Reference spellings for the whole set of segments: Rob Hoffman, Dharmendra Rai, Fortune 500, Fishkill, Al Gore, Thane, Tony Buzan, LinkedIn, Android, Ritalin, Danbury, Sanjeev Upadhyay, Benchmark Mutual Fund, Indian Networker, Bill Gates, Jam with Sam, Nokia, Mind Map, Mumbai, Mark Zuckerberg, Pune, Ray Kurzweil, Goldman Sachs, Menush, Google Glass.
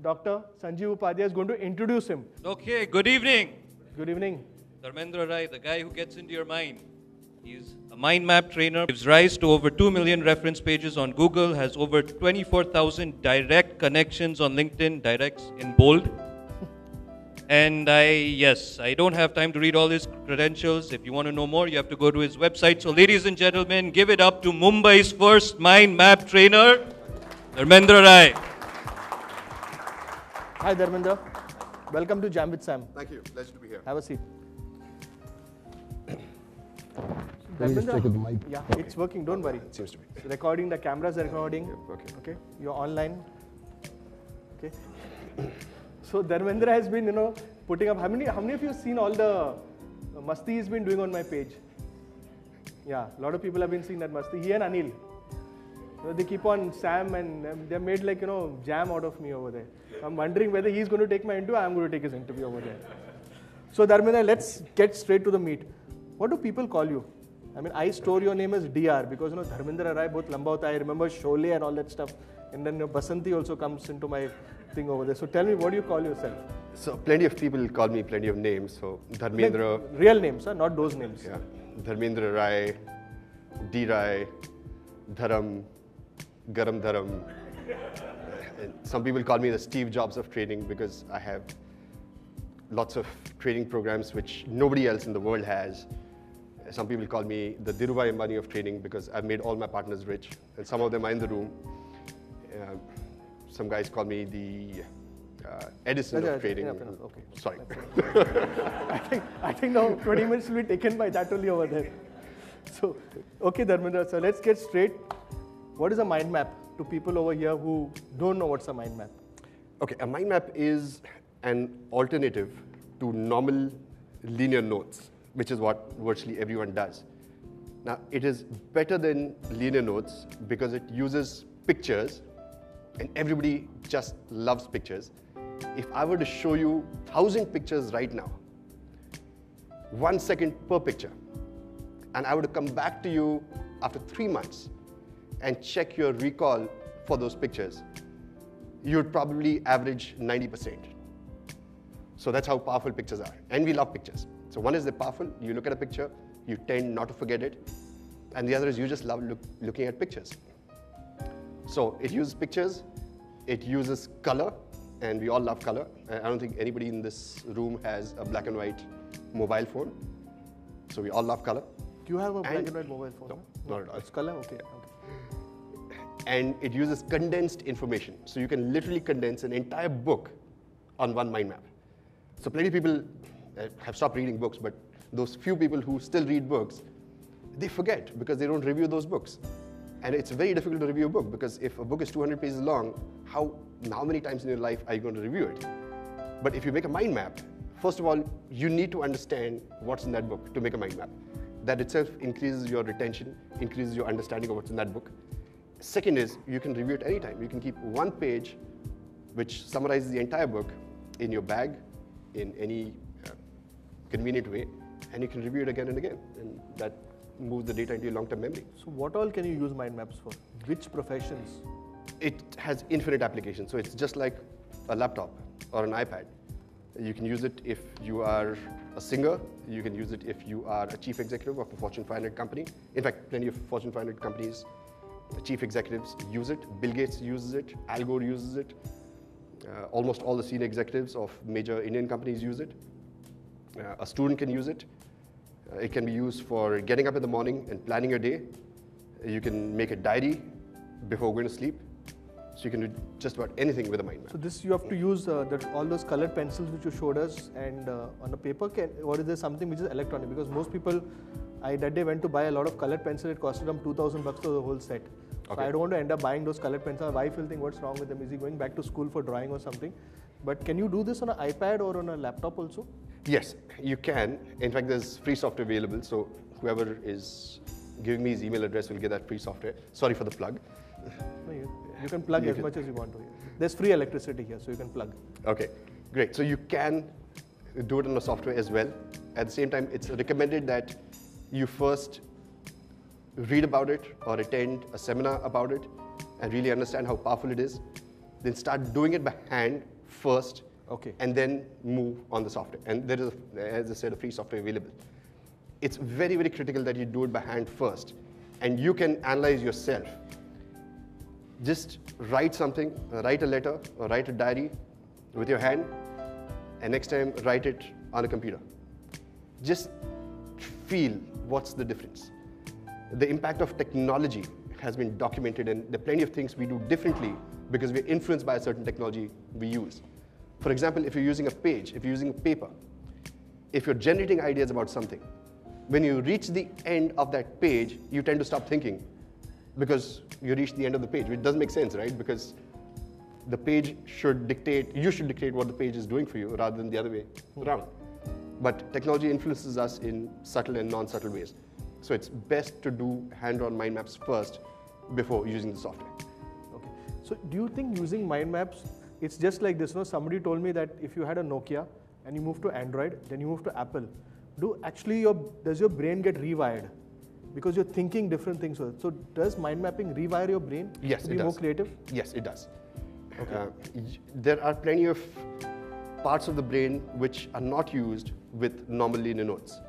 Dr. Sanjeev Upadhyay is going to introduce him. Okay, good evening. Good evening. Dharmendra Rai, the guy who gets into your mind. He's a mind map trainer, gives rise to over 2 million reference pages on Google, has over 24,000 direct connections on LinkedIn, directs in bold. And I don't have time to read all his credentials. If you want to know more, you have to go to his website. So ladies and gentlemen, give it up to Mumbai's first mind map trainer, Dharmendra Rai. Hi Dharmendra. Welcome to Jam with Sam. Thank you. Pleasure to be here. Have a seat. Let me just check the mic. Yeah, okay. It's working. Don't worry. It seems to be. Recording, the cameras are recording. Yeah, okay. Okay. You're online. Okay. So Dharmendra has been, putting up, how many of you have seen all the Masti he's been doing on my page? Yeah, a lot of people have been seeing that Masti, he and Anil. They keep on Sam and they're made like, jam out of me over there. I'm wondering whether he's going to take my interview, I'm going to take his interview over there. So Dharmendra, let's get straight to the meat. What do people call you? I store your name as DR because, Dharmendra Rai bahut lamba hota. I remember Sholay and all that stuff. And then Basanti also comes into my thing over there. So tell me, what do you call yourself? So plenty of people call me plenty of names. So Dharmendra. Like real names, huh? Not those names. Yeah. Dharmendra Rai, D Rai, Dharam, Garam Dharam. And some people call me the Steve Jobs of training because I have lots of training programs which nobody else in the world has. Some people call me the Dhirubhai Ambani of training because I've made all my partners rich. And some of them are in the room. Some guys call me the Edison of trading. Okay. Sorry. I think now 20 minutes will be taken by that only over there. So, okay Dharmendra, so let's get straight. What is a mind map to people over here who don't know what's a mind map? Okay, a mind map is an alternative to normal linear notes, which is what virtually everyone does. Now, it is better than linear notes because it uses pictures, and everybody just loves pictures. If I were to show you 1,000 pictures right now, 1 second per picture, and I were to come back to you after 3 months and check your recall for those pictures, you'd probably average 90%. So that's how powerful pictures are, and we love pictures. So one is they're powerful, you look at a picture, you tend not to forget it, and the other is you just love looking at pictures. So it uses pictures, it uses color, and we all love color. I don't think anybody in this room has a black and white mobile phone. So we all love color. Do you have a black and white mobile phone? No, not at all. It's color? Okay. Okay. And it uses condensed information. So you can literally condense an entire book on one mind map. So plenty of people have stopped reading books, but those few people who still read books, they forget because they don't review those books. And it's very difficult to review a book because if a book is 200 pages long, how many times in your life are you going to review it? But if you make a mind map, first of all, you need to understand what's in that book to make a mind map. That itself increases your retention, increases your understanding of what's in that book. Second is, you can review it anytime. You can keep one page which summarizes the entire book in your bag in any convenient way, and you can review it again and again. And that move the data into your long-term memory. So what all can you use mind maps for? Which professions? It has infinite applications. So it's just like a laptop or an iPad. You can use it if you are a singer. You can use it if you are a chief executive of a Fortune 500 company. In fact, plenty of Fortune 500 companies, chief executives use it. Bill Gates uses it. Al Gore uses it. Almost all the senior executives of major Indian companies use it. A student can use it. It can be used for getting up in the morning and planning your day. You can make a diary before going to sleep. So you can do just about anything with a mind map. So this you have to use all those colored pencils which you showed us and on a paper, or is there something which is electronic? Because most people, that day went to buy a lot of colored pencils. It costed them 2,000 bucks for the whole set. So okay. I don't want to end up buying those colored pencils. My wife will think, what's wrong with them? Is he going back to school for drawing or something? But can you do this on an iPad or on a laptop also? Yes, you can. In fact, there's free software available. So whoever is giving me his email address will get that free software. Sorry for the plug. No, you can plug as much as you want to. There's free electricity here, so you can plug. Okay, great. So you can do it on the software as well. At the same time, it's recommended that you first read about it or attend a seminar about it and really understand how powerful it is. then start doing it by hand first, and then move on the software. And there is, as I said, a free software available. It's very, very critical that you do it by hand first. And you can analyze yourself. Just write something, write a letter, or write a diary with your hand, and next time write it on a computer. Just feel what's the difference. The impact of technology has been documented, and there are plenty of things we do differently because we're influenced by a certain technology we use. For example, if you're using a page, if you're using paper, if you're generating ideas about something, when you reach the end of that page, you tend to stop thinking because you reach the end of the page, which doesn't make sense, right? Because the page should dictate, you should dictate what the page is doing for you rather than the other way around. But technology influences us in subtle and non-subtle ways. So it's best to do hand-drawn mind maps first before using the software. Okay. So do you think using mind maps, it's just like this, no? Somebody told me that if you had a Nokia and you moved to Android, then you moved to Apple, does your brain get rewired? Because you're thinking different things. So does mind mapping rewire your brain to be more creative? Yes, it does. Okay. There are plenty of parts of the brain which are not used with normal linear nodes,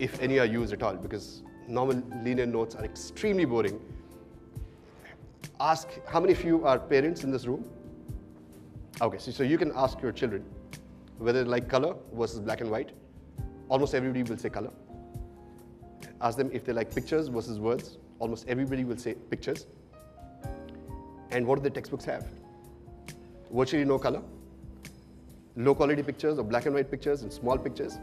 if any are used at all, because normal linear nodes are extremely boring. Ask how many of you are parents in this room? Okay, so you can ask your children whether they like color versus black and white. Almost everybody will say color. Ask them if they like pictures versus words. Almost everybody will say pictures. And what do the textbooks have? Virtually no color, low quality pictures or black and white pictures and small pictures.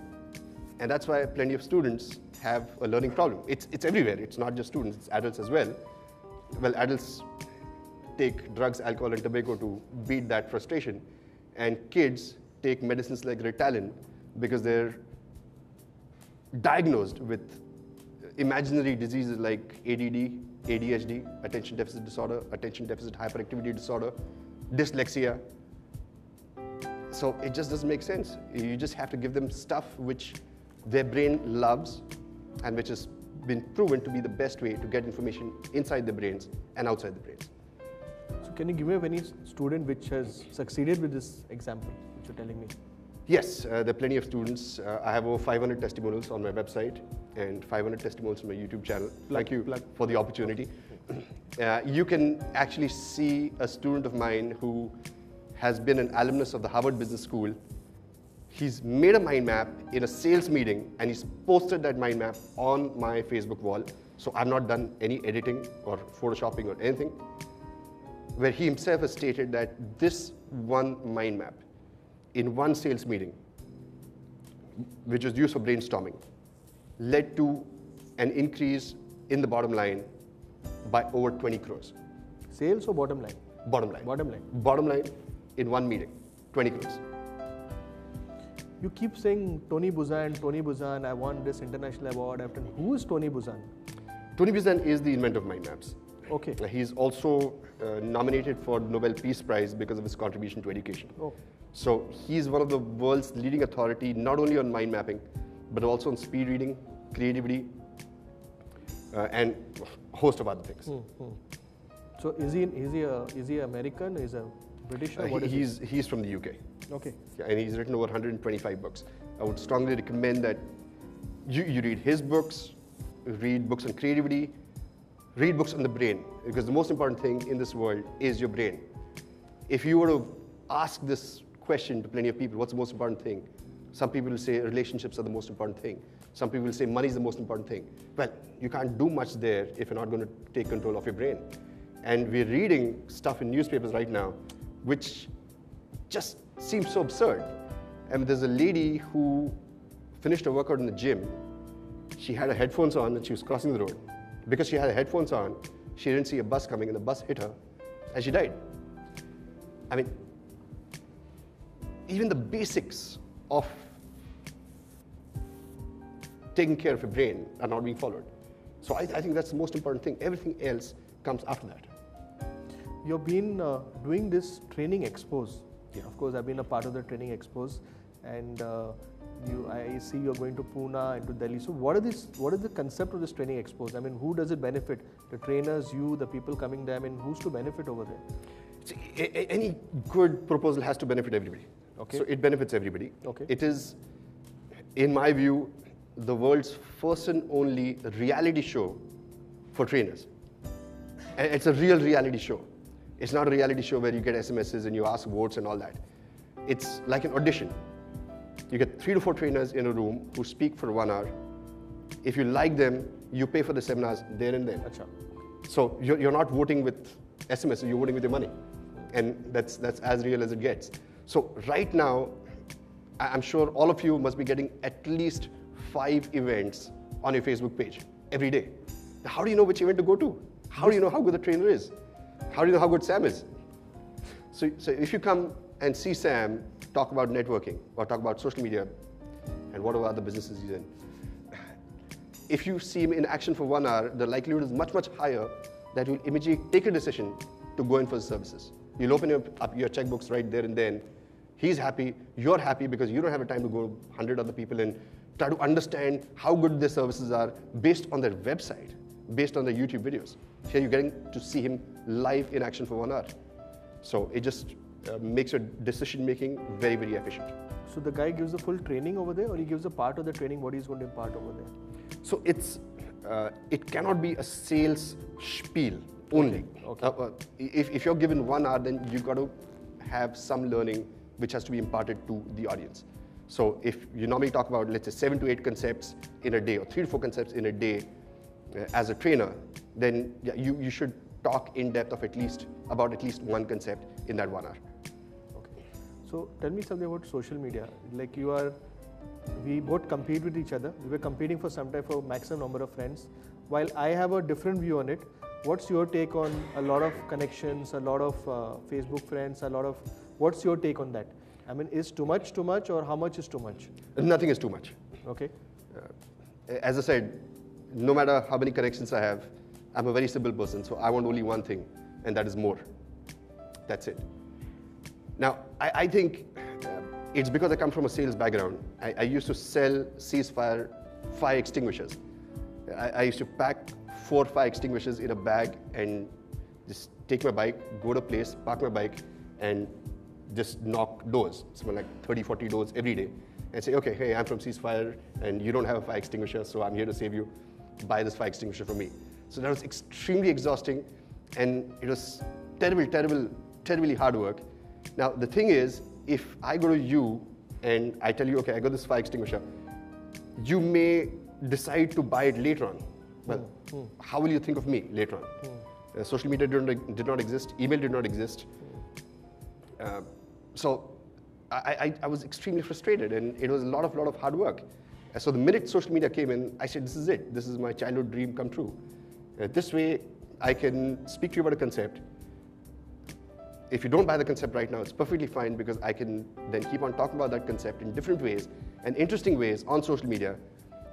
And that's why plenty of students have a learning problem. It's everywhere. It's not just students, it's adults as well. Well, adults take drugs, alcohol, and tobacco to beat that frustration. And kids take medicines like Ritalin because they're diagnosed with imaginary diseases like ADD, ADHD, attention deficit disorder, attention deficit hyperactivity disorder, dyslexia. So it just doesn't make sense. You just have to give them stuff which their brain loves and which has been proven to be the best way to get information inside their brains and outside the brains. So can you give me any student which has succeeded with this example which you're telling me? Yes, there are plenty of students. I have over 500 testimonials on my website and 500 testimonials on my YouTube channel. Thank you for the opportunity. You can actually see a student of mine who has been an alumnus of the Harvard Business School. He's made a mind map in a sales meeting and he's posted that mind map on my Facebook wall. So I've not done any editing or photoshopping or anything, where he himself has stated that this one mind map in one sales meeting, which was used for brainstorming, led to an increase in the bottom line by over 20 crores. Sales or bottom line? Bottom line. Bottom line. Bottom line in one meeting, 20 crores. You keep saying Tony Buzan, Tony Buzan, I won this international award. Who is Tony Buzan? Tony Buzan is the inventor of mind maps. Okay. He's also nominated for Nobel Peace Prize because of his contribution to education. Oh. So he's one of the world's leading authority, not only on mind mapping, but also on speed reading, creativity, and a host of other things. Mm-hmm. So is he American? Is he British? Or what is he? He's from the UK. Okay. Yeah, and he's written over 125 books. I would strongly recommend that you read his books, read books on creativity, read books on the brain, because the most important thing in this world is your brain. If you were to ask this question to plenty of people, what's the most important thing? Some people will say relationships are the most important thing. Some people will say money is the most important thing. Well, you can't do much there if you're not going to take control of your brain. And we're reading stuff in newspapers right now, which just seems so absurd. And there's a lady who finished her workout in the gym. She had her headphones on and she was crossing the road. Because she had her headphones on, she didn't see a bus coming and the bus hit her and she died. I mean, even the basics of taking care of your brain are not being followed. So I think that's the most important thing. Everything else comes after that. You've been doing this training expos. Yeah. Of course, I've been a part of the training expos, and I see you're going to Pune and to Delhi. So what is the concept of this training expos? I mean, who does it benefit? The trainers, you, the people coming there, I mean, who's to benefit over there? So any good proposal has to benefit everybody. Okay. So it benefits everybody. Okay. It is, in my view, the world's first and only reality show for trainers. It's a real reality show. It's not a reality show where you get SMSs and you ask votes and all that. It's like an audition. You get 3 to 4 trainers in a room who speak for 1 hour. If you like them, you pay for the seminars there and then. Achha. So you're not voting with SMS, you're voting with your money. And that's as real as it gets. So right now, I'm sure all of you must be getting at least 5 events on your Facebook page every day. Now, how do you know which event to go to? How do you know how good the trainer is? How do you know how good Sam is? So if you come and see Sam talk about networking or talk about social media and whatever other businesses he's in, if you see him in action for 1 hour, the likelihood is much, much higher that you'll immediately take a decision to go in for the services. You'll open up your checkbooks right there and then. He's happy, you're happy because you don't have the time to go 100 other people and try to understand how good their services are based on their website, based on their YouTube videos. Here you're getting to see him live in action for 1 hour. So it just makes your decision making very, very efficient. So the guy gives the full training over there, or he gives a part of the training what he's going to impart over there? So it's, it cannot be a sales spiel only. Okay. If you're given 1 hour, then you've got to have some learning which has to be imparted to the audience. So if you normally talk about, let's say, 7 to 8 concepts in a day, or 3 to 4 concepts in a day as a trainer, then yeah, you should talk in depth of at least one concept in that 1 hour. Okay. So tell me something about social media. Like we both compete with each other. We were competing for some time for maximum number of friends. While I have a different view on it, what's your take on a lot of connections, a lot of Facebook friends, what's your take on that? I mean, is too much, or how much is too much? Nothing is too much. Okay. As I said, no matter how many connections I have, I'm a very simple person, so I want only one thing, and that is more. That's it. Now, I think it's because I come from a sales background. I used to sell ceasefire fire extinguishers. I used to pack 4 fire extinguishers in a bag and just take my bike, go to a place, park my bike, and just knock doors. So like 30, 40 doors every day. And say, okay, hey, I'm from ceasefire, and you don't have a fire extinguisher, so I'm here to save you. Buy this fire extinguisher for me. So that was extremely exhausting, and it was terrible, terrible, terribly hard work. Now, the thing is, if I go to you and I tell you, okay, I got this fire extinguisher, you may decide to buy it later on. Well, how will you think of me later on? Social media did not exist. Email did not exist. So I was extremely frustrated, and it was a lot of hard work. So the minute social media came in, I said, this is it. This is my childhood dream come true. This way, I can speak to you about a concept. If you don't buy the concept right now, it's perfectly fine, because I can then keep on talking about that concept in different ways and interesting ways on social media.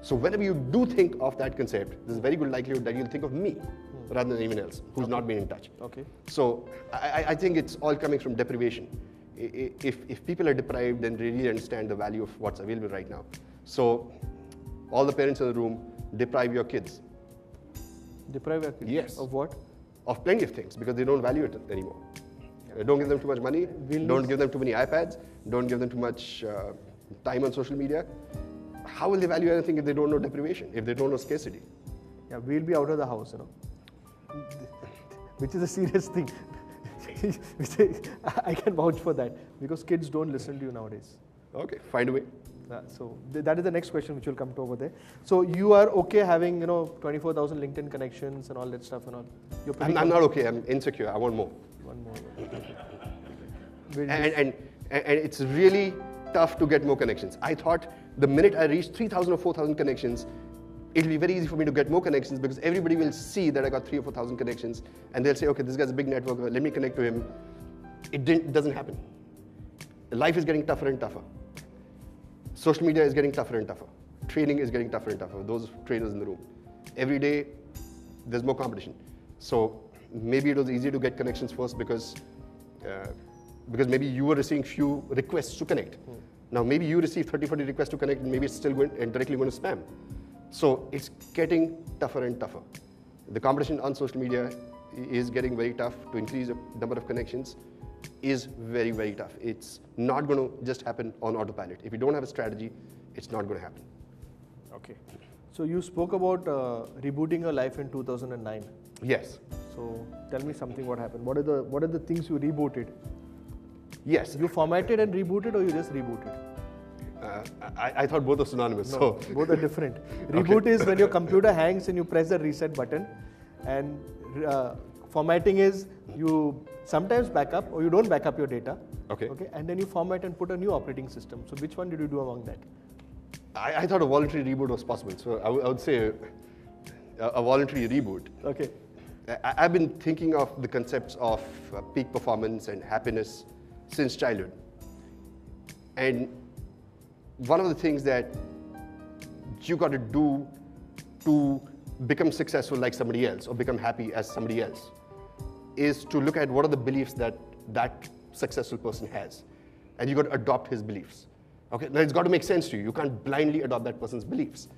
So whenever you do think of that concept, there's a very good likelihood that you'll think of me rather than anyone else who's not been in touch. Okay. So I think it's all coming from deprivation. If people are deprived, then they really understand the value of what's available right now. So all the parents in the room, deprive your kids. Deprive your kids? Yes. Of what? Of plenty of things, because they don't value it anymore. Don't give them too much money. Don't give them too many iPads. Don't give them too much time on social media. How will they value anything if they don't know deprivation, if they don't know scarcity? Yeah, we'll be out of the house, you know. Which is a serious thing. I can vouch for that, because kids don't listen to you nowadays. Okay, find a way. So that is the next question which will come to over there. So you are okay having 24,000 LinkedIn connections and all that stuff and all? I'm not okay. I'm insecure. I want more. One more. and it's really tough to get more connections. I thought the minute I reach 3,000 or 4,000 connections, it'll be very easy for me to get more connections, because everybody will see that I got 3,000 or 4,000 connections, and they'll say, okay, this guy's a big networker, let me connect to him. It doesn't happen. Life is getting tougher and tougher. Social media is getting tougher and tougher. Training is getting tougher and tougher. Those trainers in the room. Every day, there's more competition. So maybe it was easier to get connections first, because maybe you were receiving few requests to connect. Now maybe you receive 30, 40 requests to connect, and maybe it's still going and directly going to spam. So it's getting tougher and tougher. The competition on social media is getting very tough. To increase the number of connections is very, very tough. It's not going to just happen on autopilot. If you don't have a strategy, it's not going to happen. Okay. So you spoke about rebooting your life in 2009. Yes. So tell me something. What happened? What are the things you rebooted? Yes. You formatted and rebooted, or you just rebooted? I thought both are synonymous. No, so both are different. Reboot is when your computer hangs and you press the reset button, and formatting is you sometimes back up or you don't back up your data. Okay. Okay. And then you format and put a new operating system. So which one did you do among that? I thought a voluntary reboot was possible. So I would say a voluntary reboot. Okay. I've been thinking of the concepts of peak performance and happiness since childhood. And one of the things that you got to do to become successful like somebody else or become happy as somebody else is to look at what are the beliefs that that successful person has. And you got to adopt his beliefs. Okay, now it's got to make sense to you. You can't blindly adopt that person's beliefs.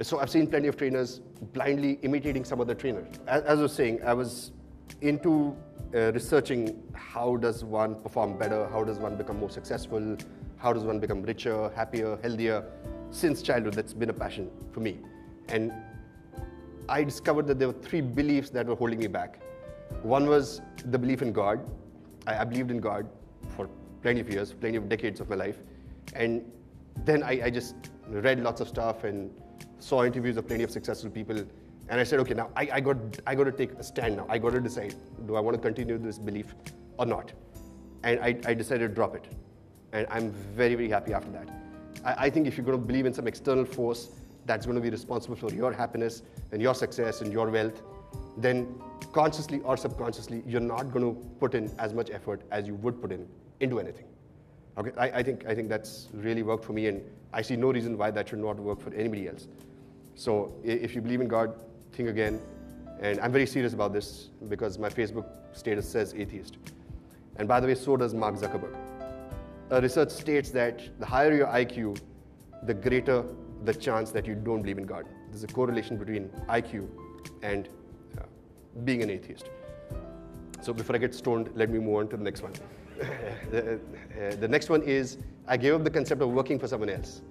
So I've seen plenty of trainers blindly imitating some other trainer. As I was saying, I was into researching how does one perform better, how does one become more successful, how does one become richer, happier, healthier. Since childhood, that's been a passion for me. And I discovered that there were three beliefs that were holding me back. One was the belief in God. I believed in God for plenty of years, plenty of decades of my life. And then I just read lots of stuff and saw interviews of plenty of successful people. And I said, okay, now I got to take a stand now. I got to decide, do I want to continue this belief or not? And I decided to drop it. And I'm very, very happy after that. I think if you're going to believe in some external force that's going to be responsible for your happiness and your success and your wealth, then consciously or subconsciously, you're not going to put in as much effort as you would put in into anything. Okay, I think that's really worked for me, and I see no reason why that should not work for anybody else. So if you believe in God, think again. And I'm very serious about this because my Facebook status says atheist. And by the way, so does Mark Zuckerberg. Research states that the higher your IQ, the greater the chance that you don't believe in God. There's a correlation between IQ and being an atheist. So before I get stoned, let me move on to the next one. The next one is, I gave up the concept of working for someone else.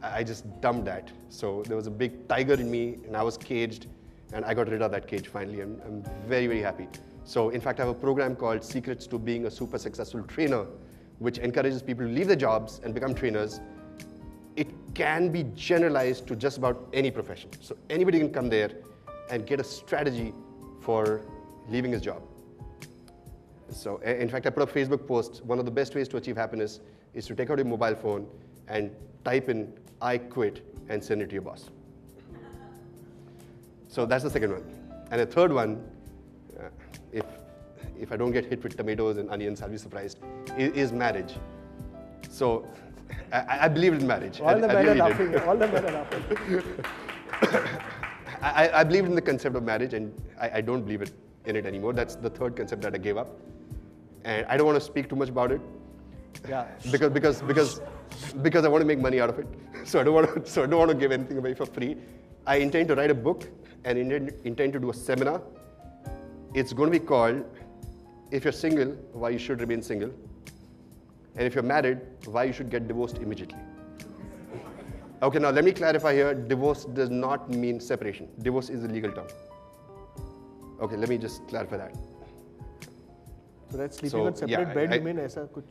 I just dumped that. So there was a big tiger in me, and I was caged, and I got rid of that cage finally. I'm very, very happy. So in fact, I have a program called Secrets to Being a Super Successful Trainer, which encourages people to leave their jobs and become trainers. It can be generalized to just about any profession. So anybody can come there and get a strategy for leaving his job. So in fact, I put up a Facebook post. One of the best ways to achieve happiness is to take out your mobile phone and type in, I quit, and send it to your boss. So that's the second one. And the third one, if I don't get hit with tomatoes and onions, I'll be surprised, is marriage. So I believed in marriage. All the men are laughing. I believed in the concept of marriage, and I don't believe in it anymore. That's the third concept that I gave up. And I don't want to speak too much about it. Yeah. Because I want to make money out of it. So I don't want to give anything away for free. I intend to write a book and intend to do a seminar. It's going to be called, If You're Single, Why You Should Remain Single. And If You're Married, Why You Should Get Divorced Immediately. Okay, now let me clarify here. Divorce does not mean separation. Divorce is a legal term. Okay, let me just clarify that. So that's sleeping on separate bed, you mean aisa kuch?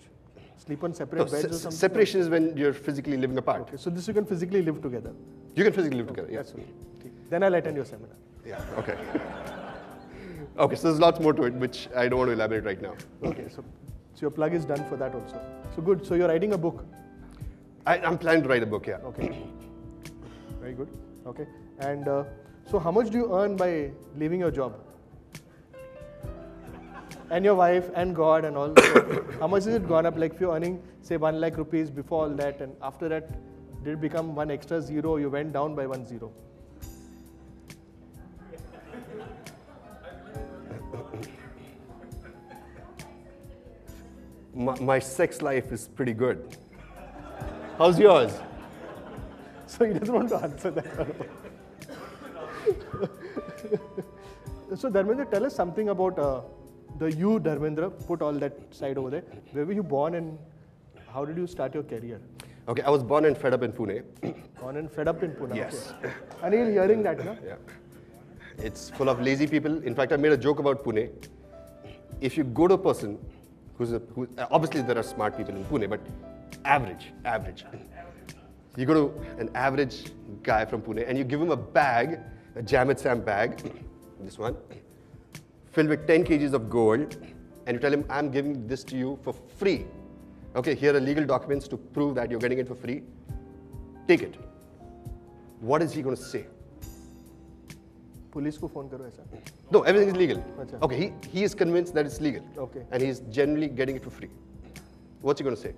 Sleep on separate beds or something? Separation is when you're physically living apart. Okay, so this you can physically live together? You can physically live together, yeah. That's okay. Then I'll attend your seminar. Yeah, okay. Okay, so there's lots more to it, which I don't want to elaborate right now. Okay, so your plug is done for that also. So good, so you're writing a book? I'm planning to write a book, yeah. Okay. Very good, okay. And so how much do you earn by leaving your job? And your wife and God and all. So how much has it gone up? Like if you're earning, say, 1 lakh rupees before all that, and after that, did it become one extra zero? You went down by 1 zero. My sex life is pretty good. How's yours? So he doesn't want to answer that. So Dharmendra, tell us something about you, Dharmendra. Put all that side over there. Where were you born and how did you start your career? Okay, I was born and fed up in Pune. Born and fed up in Pune. Yes. Okay. Anil, hearing that, no? Yeah. It's full of lazy people. In fact, I made a joke about Pune. If you go to a person who obviously there are smart people in Pune, but average. You go to an average guy from Pune and you give him a bag, a Jam with Sam bag, this one, filled with 10 kgs of gold, and you tell him, I'm giving this to you for free. Okay, here are legal documents to prove that you're getting it for free. Take it. What is he going to say? Police ko phone karo aisa. No, everything is legal. Achha. Okay, he is convinced that it's legal. Okay. And he's generally getting it for free. What's he going to say?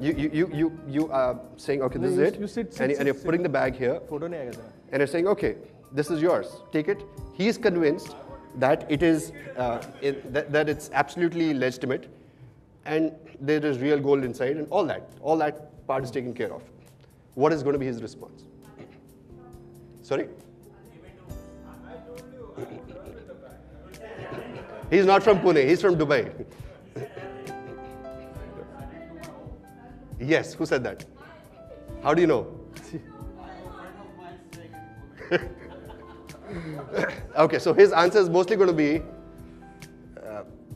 You are saying, okay, this is it. You sit, and you're putting the bag here. And you're saying, okay, this is yours. Take it. He is convinced that it is that it's absolutely legitimate, and there is real gold inside, and all that part is taken care of. What is going to be his response? Sorry. He's not from Pune. He's from Dubai. Yes, who said that? How do you know? Okay, so his answer is mostly going to be,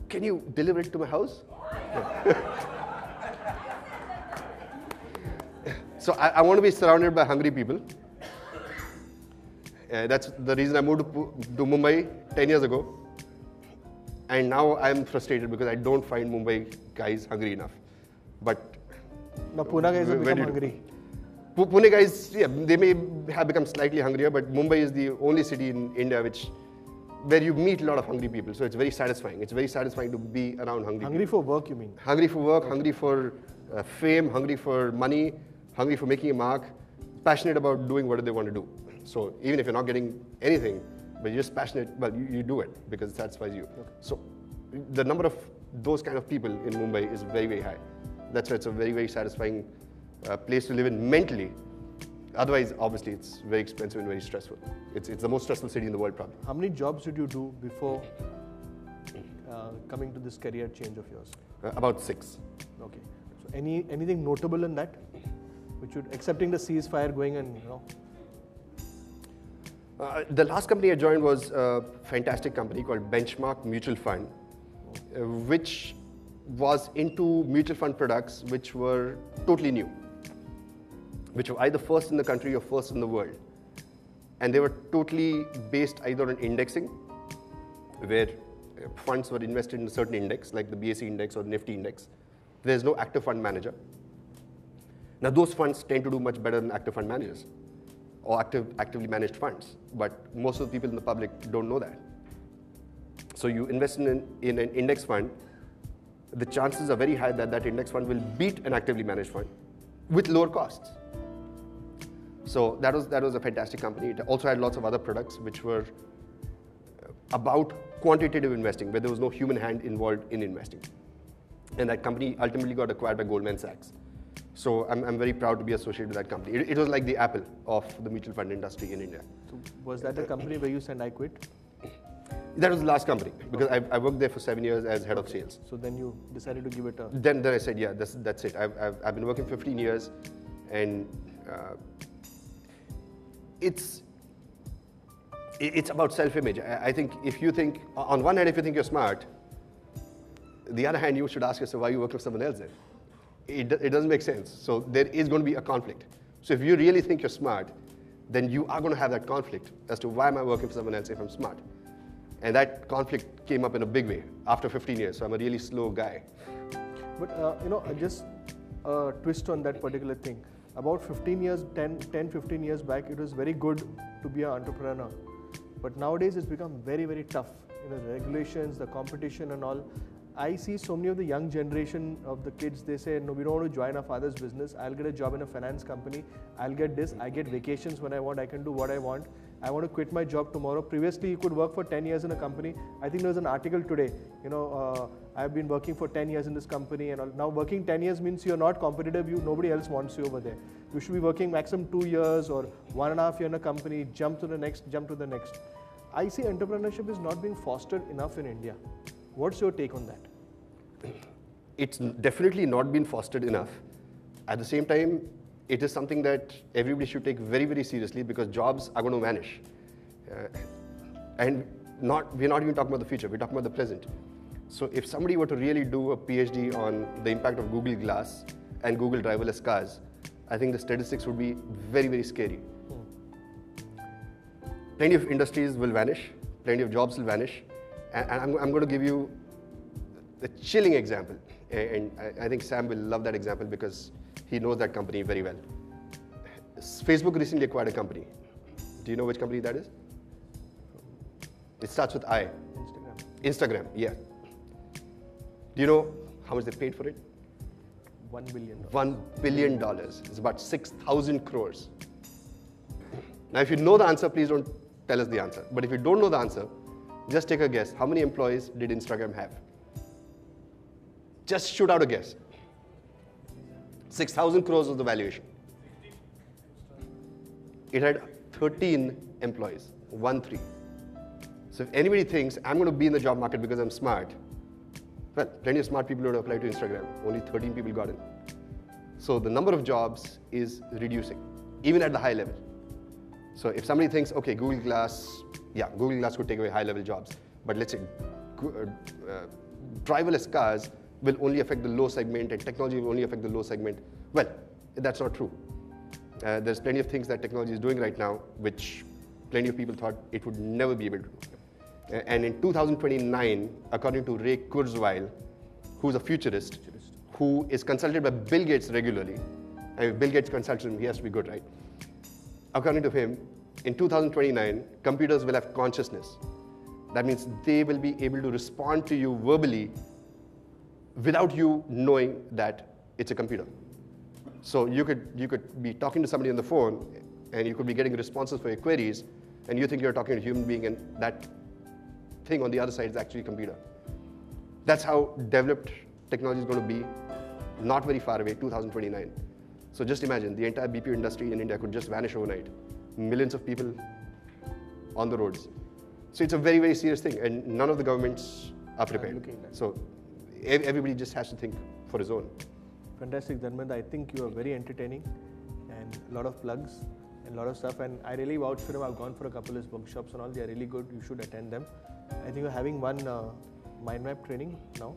can you deliver it to my house? So I want to be surrounded by hungry people. That's the reason I moved to Mumbai 10 years ago. And now I'm frustrated because I don't find Mumbai guys hungry enough. But now Pune guys have become hungry. Pune guys, yeah, they may have become slightly hungrier, but Mumbai is the only city in India where you meet a lot of hungry people. So it's very satisfying. It's very satisfying to be around hungry people. Hungry for work, you mean? Hungry for work, hungry for fame, hungry for money, hungry for making a mark, passionate about doing what they want to do. So even if you're not getting anything, but you're just passionate, well, you do it because it satisfies you. Okay. So the number of those kind of people in Mumbai is very, very high. That's why it's a very, very satisfying place to live in mentally. Otherwise, obviously, it's very expensive and very stressful. It's the most stressful city in the world, probably. How many jobs did you do before coming to this career change of yours? About 6. Okay. So anything notable in that? Which you'd accepting the ceasefire, going and you know. The last company I joined was a fantastic company called Benchmark Mutual Fund, which was into mutual fund products which were totally new, which were either first in the country or first in the world. And they were totally based either on indexing, where funds were invested in a certain index, like the BSE index or Nifty index. There's no active fund manager. Now those funds tend to do much better than active fund managers or actively managed funds, but most of the people in the public don't know that. So you invest in an index fund, the chances are very high that that index fund will beat an actively managed fund with lower costs. So that was a fantastic company. It also had lots of other products which were about quantitative investing, where there was no human hand involved in investing. And that company ultimately got acquired by Goldman Sachs. So I'm very proud to be associated with that company. It was like the Apple of the mutual fund industry in India. So was that the company where you said I quit? That was the last company, because okay. I worked there for 7 years as head of sales. So then you decided to give it a... Then I said, yeah, that's it. I've been working 15 years, and it's about self-image. I think if you think, on one hand, if you think you're smart, the other hand, you should ask yourself, why you work with someone else then? It doesn't make sense. So there is going to be a conflict. So if you really think you're smart, then you are going to have that conflict as to why am I working for someone else if I'm smart? And that conflict came up in a big way after 15 years. So I'm a really slow guy. But you know, just a twist on that particular thing. About 10-15 years back, it was very good to be an entrepreneur. But nowadays, it's become very, very tough. You know, the regulations, the competition, and all. I see so many of the young generation of the kids. They say, "No, we don't want to join our father's business. I'll get a job in a finance company. I'll get this. I get vacations when I want. I can do what I want. I want to quit my job tomorrow." Previously, you could work for 10 years in a company. I think there was an article today, you know, I've been working for 10 years in this company, and now working 10 years means you're not competitive, nobody else wants you over there. You should be working maximum 2 years or 1.5 years in a company, jump to the next. I see entrepreneurship is not being fostered enough in India. What's your take on that? It's definitely not been fostered enough. At the same time, it is something that everybody should take very, very seriously because jobs are going to vanish. And we're not even talking about the future, we're talking about the present. So if somebody were to really do a PhD on the impact of Google Glass and Google driverless cars, I think the statistics would be very, very scary. Plenty of industries will vanish, plenty of jobs will vanish, and I'm going to give you a chilling example. And I think Sam will love that example because he knows that company very well. Facebook recently acquired a company. Do you know which company that is? It starts with I. Instagram. Instagram, yeah. Do you know how much they paid for it? $1 billion. $1 billion. It's about 6,000 crores. Now, if you know the answer, please don't tell us the answer. But if you don't know the answer, just take a guess. How many employees did Instagram have? Just shoot out a guess. 6,000 crores was the valuation. It had 13 employees, 1-3. So if anybody thinks, I'm going to be in the job market because I'm smart, well, plenty of smart people don't apply to Instagram. Only 13 people got in. So the number of jobs is reducing, even at the high level. So if somebody thinks, okay, Google Glass, yeah, Google Glass could take away high level jobs, but let's say driverless cars will only affect the low segment and technology will only affect the low segment. Well, that's not true. There's plenty of things that technology is doing right now which plenty of people thought it would never be able to do. And in 2029, according to Ray Kurzweil, who's a futurist, who is consulted by Bill Gates regularly, and Bill Gates consults him, he has to be good, right? According to him, in 2029, computers will have consciousness. That means they will be able to respond to you verbally without you knowing that it's a computer. So you could be talking to somebody on the phone and you could be getting responses for your queries and you think you're talking to a human being and that thing on the other side is actually a computer. That's how developed technology is going to be, not very far away, 2029. So just imagine, the entire BPO industry in India could just vanish overnight. Millions of people on the roads. So it's a very, very serious thing and none of the governments are prepared. So everybody just has to think for his own. Fantastic, Dharmendra. I think you are very entertaining and a lot of plugs and a lot of stuff. And I really vouch for him. I've gone for a couple of his workshops and all. They are really good. You should attend them. I think you're having one mind map training now.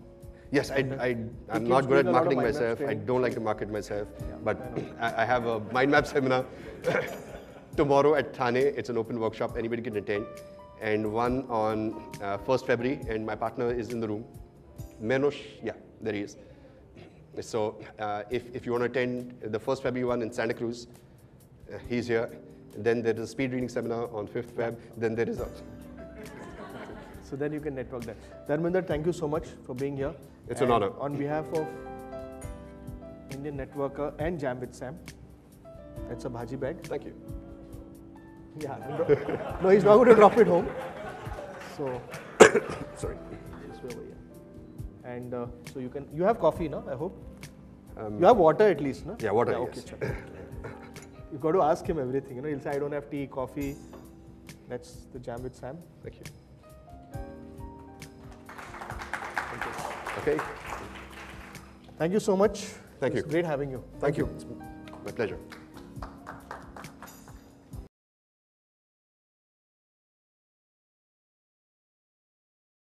Yes, I'm not good at marketing myself. I don't like to market myself. Yeah, but I have a mind map seminar tomorrow at Thane. It's an open workshop. Anybody can attend. And one on 1st February. And my partner is in the room. Menush, yeah, there he is. So if you want to attend the 1st February one in Santa Cruz, he's here. Then there is a speed reading seminar on 5th Feb. Then there is a... So then you can network that. Dharmendra, thank you so much for being here. It's an honor. On behalf of Indian Networker and Jam with Sam, that's a bhaji bag. Thank you. Yeah. No, he's not going to drop it home. So, sorry. And so you have coffee, no? I hope. You have water at least, no? Yeah, water, yeah, okay, yes. You've got to ask him everything, you know? He'll say, I don't have tea, coffee. That's the Jam with Sam. Thank you. Thank you. Okay. Thank you so much. Thank you. It's great having you. Thank you. It's my pleasure.